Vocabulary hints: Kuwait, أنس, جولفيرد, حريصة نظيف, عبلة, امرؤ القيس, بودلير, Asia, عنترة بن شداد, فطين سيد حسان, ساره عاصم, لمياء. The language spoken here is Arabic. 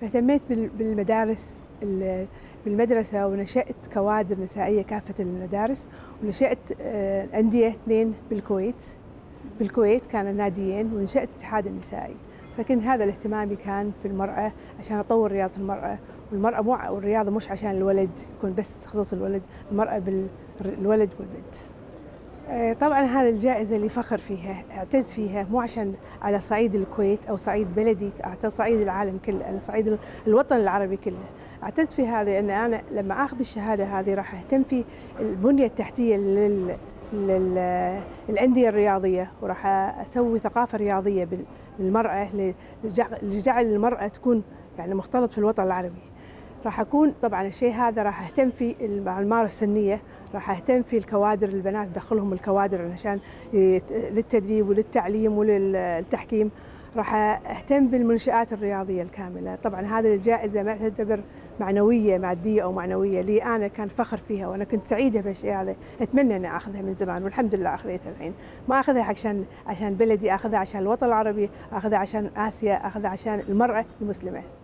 فاهتميت بالمدارس بالمدرسة، ونشأت كوادر نسائية كافة المدارس، ونشأت أندية 2 بالكويت كان ناديين، ونشأت الاتحاد النسائي. فكان هذا الاهتمامي كان في المرأة عشان أطور رياضة المرأة، والمرأة مو والرياضة مش عشان الولد يكون بس خصوص الولد، المرأة بالولد والبنت. طبعا هذه الجائزة اللي فخر فيها، اعتز فيها، مو عشان على صعيد الكويت أو صعيد بلدي، على صعيد العالم كله، على صعيد الوطن العربي كله. اعتز في هذا أن أنا لما أخذ الشهادة هذه راح أهتم في البنية التحتية للأندية الرياضية، وراح أسوي ثقافة رياضية للمرأة لجعل المرأة تكون يعني مختلط في الوطن العربي. راح أكون طبعاً الشيء هذا راح أهتم في الأعمار السنية، راح أهتم في الكوادر، البنات أدخلهم الكوادر عشان للتدريب وللتعليم وللتحكيم. راح أهتم بالمنشآت الرياضية الكاملة. طبعاً هذه الجائزة ما تعتبر معنوية مادية أو معنوية لي، أنا كان فخر فيها وأنا كنت سعيدة بالشيء هذا، أتمنى أن أخذها من زمان والحمد لله أخذتها الحين. ما أخذها عشان بلدي، أخذها عشان الوطن العربي، أخذها عشان آسيا، أخذها عشان المرأة المسلمة.